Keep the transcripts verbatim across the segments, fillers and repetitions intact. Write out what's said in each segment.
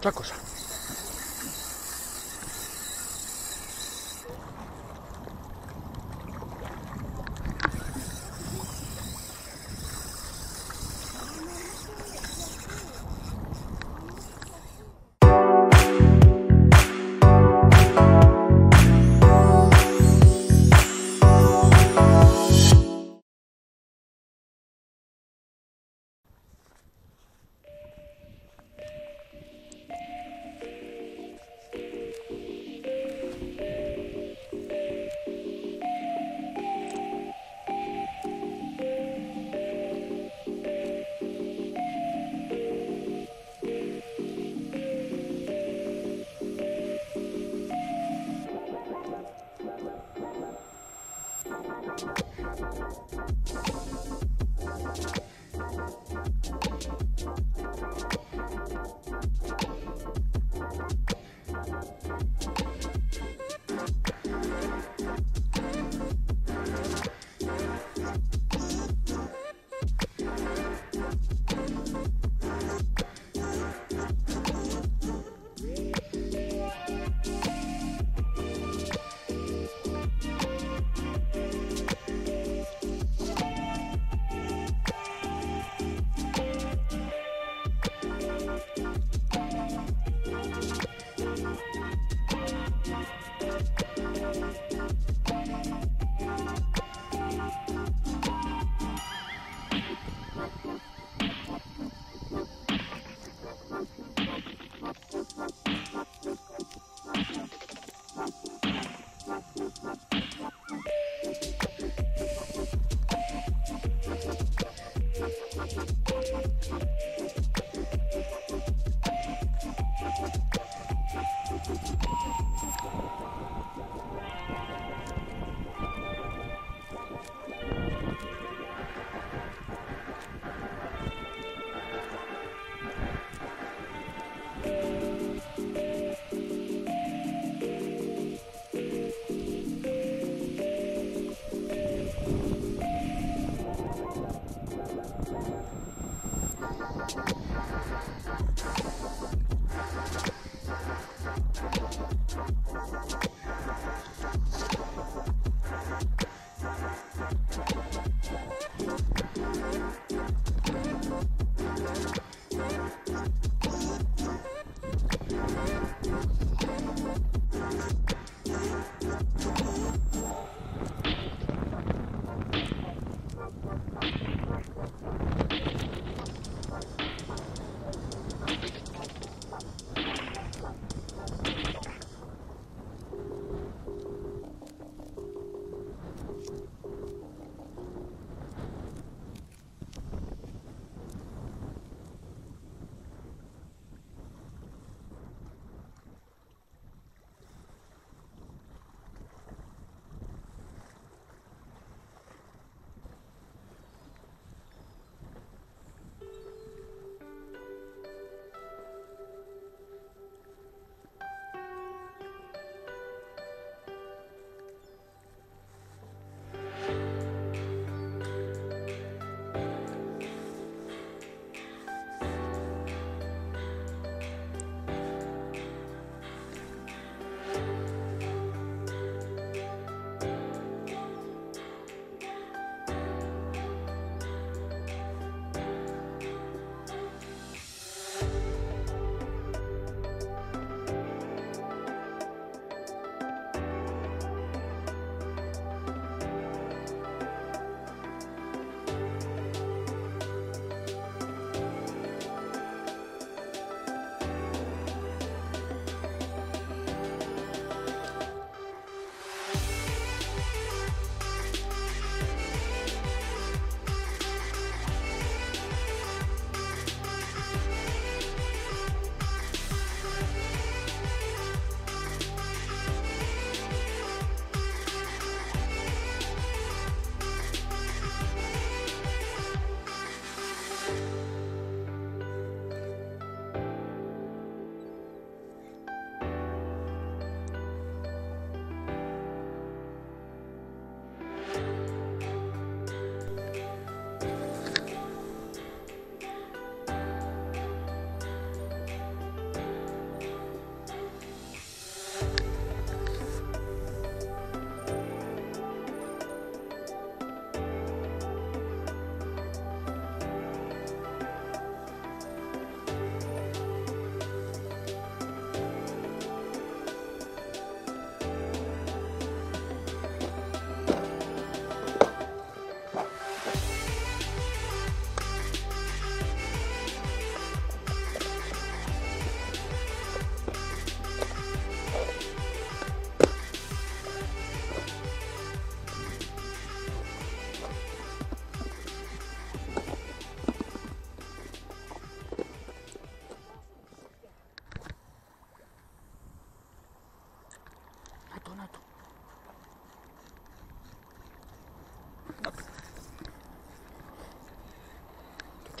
otra cosa.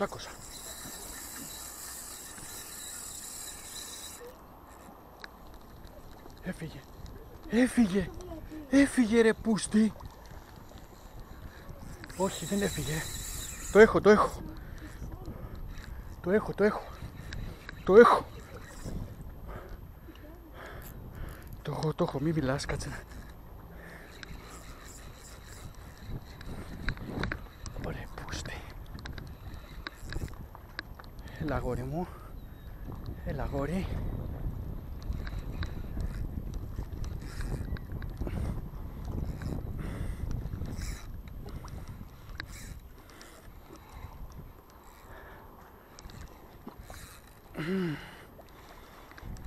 otra cosa. Έφυγε, έφυγε, έφυγε ρε πούστη. Όχι, δεν έφυγε. Το έχω, το έχω. Το έχω, το έχω. Το έχω. Το έχω, το έχω, μη μιλάς, κάτσε να... Ωραία, πούστη. Έλα αγόρι μου. Έλα αγόρι. Mm.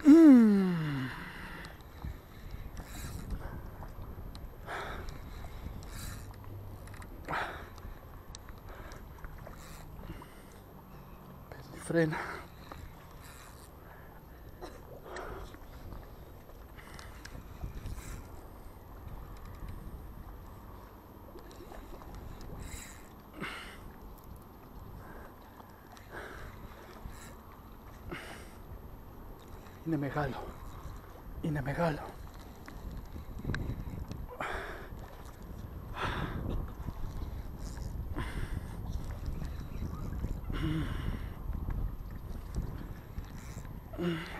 Mm. Frena. Είναι μεγάλο, είναι μεγάλο.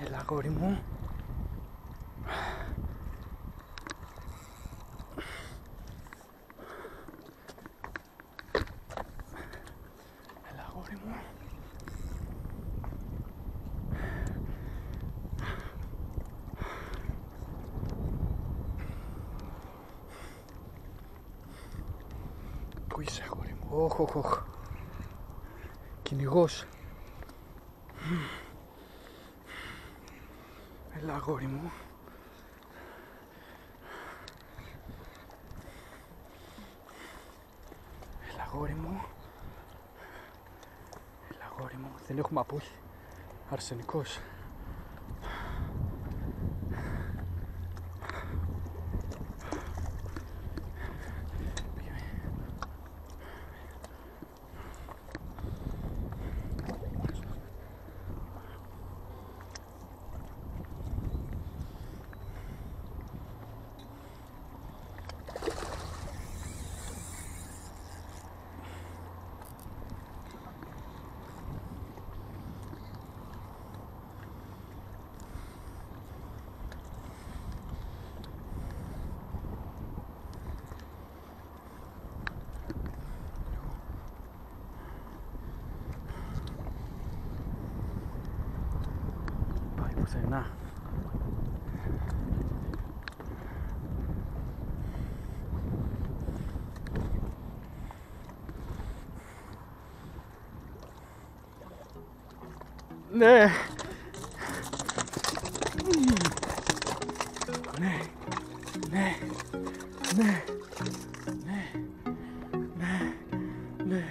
Έλα αγόρι μου. Έλα αγόρι μου. Πού είσαι αγόρι μου, όχ, όχ, όχ. Κυνηγός. Έλα αγόρι μου. Έλα αγόρι μου. Έλα αγόρι μου, δεν έχουμε απόχει. Αρσενικός. Πουθενά. Ναι. Ναι. Ναι. Ναι. Ναι. Ναι. Ναι. Ναι.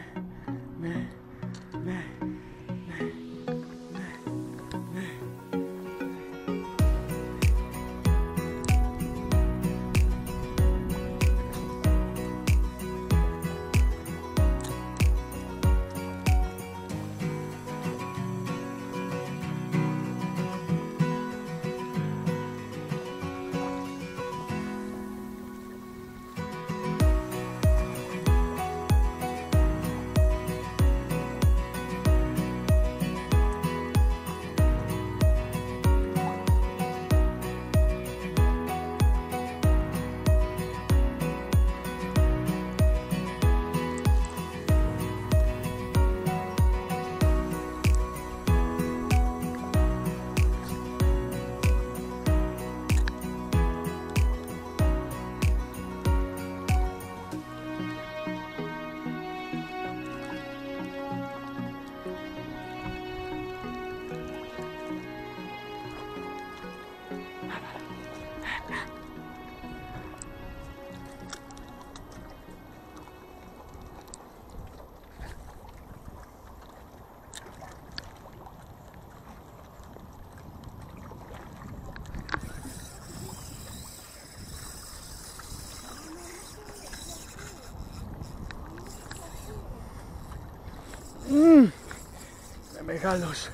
regalos.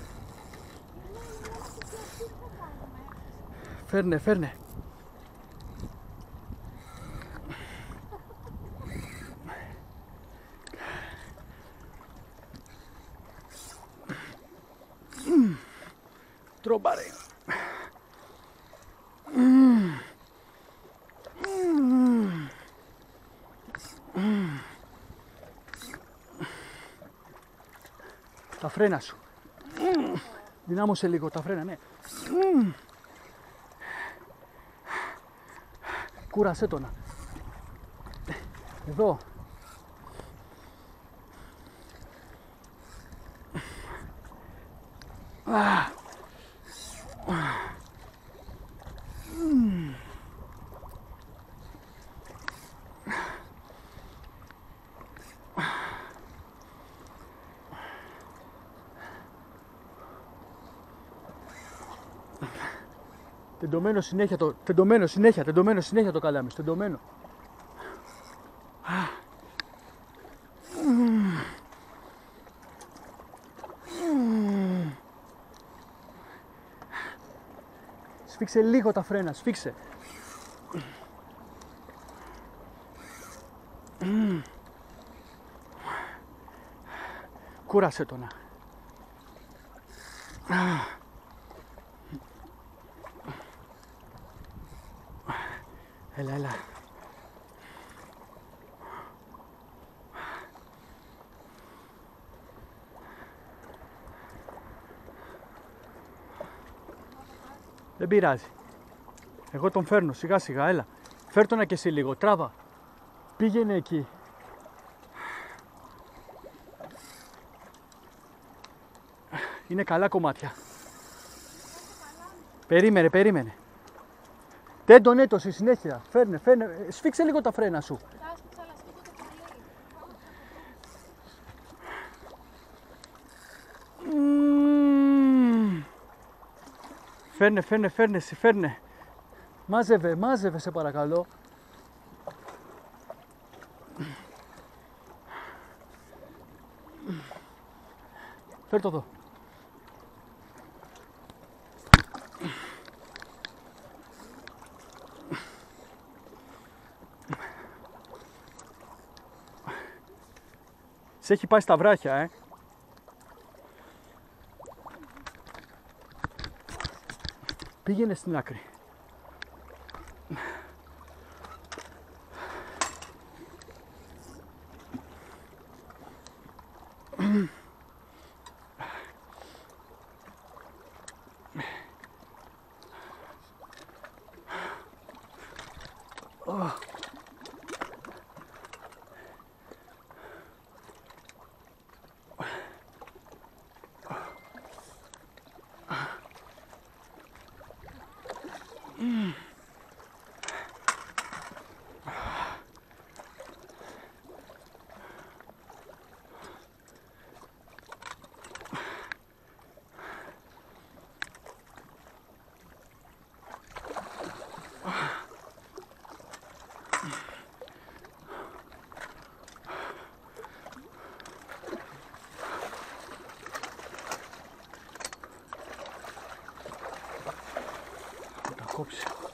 Ferne, Ferne. Trovare. Τα φρένα σου. Δυνάμωσε λίγο τα φρένα, ναι. Κούρασέ τον. Εδώ. Τεντωμένο συνέχεια το, τεντωμένο συνέχεια, τεντωμένο συνέχεια το καλάμι, τεντωμένο. Σφίξε λίγο τα φρένα, σφίξε. Κούρασε το να. Έλα, έλα. Δεν πειράζει. Εγώ τον φέρνω, σιγά σιγά, έλα. Φέρ' τον και εσύ λίγο, τράβα. Πήγαινε εκεί. Είναι καλά κομμάτια. Περίμενε, περίμενε. Τέντον έτωσε συνέχεια. Φέρνε, φέρνε. Σφίξε λίγο τα φρένα σου. Mm. Φέρνε, φέρνε, φέρνε, εσύ, φέρνε. Μάζευε, μάζευε, σε παρακαλώ. Φέρ' το εδώ. Σε έχει πάει στα βράχια, ε. Πήγαινε στην άκρη. Oops.